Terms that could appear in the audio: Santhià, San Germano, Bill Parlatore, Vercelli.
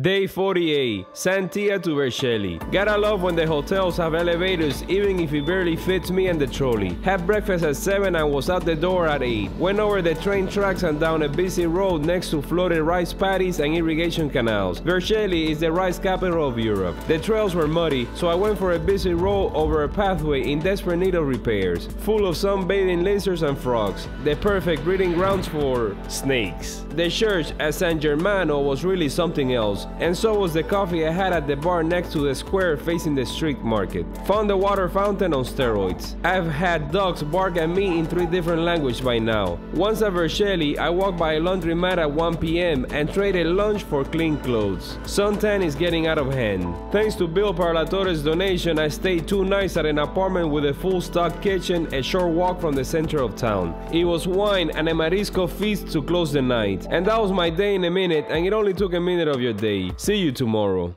Day 48, Santhià to Vercelli. Gotta love when the hotels have elevators, even if it barely fits me and the trolley. Had breakfast at 7 and was out the door at 8. Went over the train tracks and down a busy road next to floated rice paddies and irrigation canals. Vercelli is the rice capital of Europe. The trails were muddy, so I went for a busy road over a pathway in desperate need of repairs, full of sunbathing lizards and frogs, the perfect breeding grounds for snakes. The church at San Germano was really something else. And so was the coffee I had at the bar next to the square facing the street market. Found the water fountain on steroids. I've had dogs bark at me in 3 different languages by now. Once at Vercelli, I walked by a laundromat at 1 p.m. and traded lunch for clean clothes. Suntan is getting out of hand. Thanks to Bill Parlatore's donation, I stayed 2 nights at an apartment with a full stock kitchen, a short walk from the center of town. It was wine and a marisco feast to close the night. And that was my day in a minute, and it only took a minute of your day. See you tomorrow.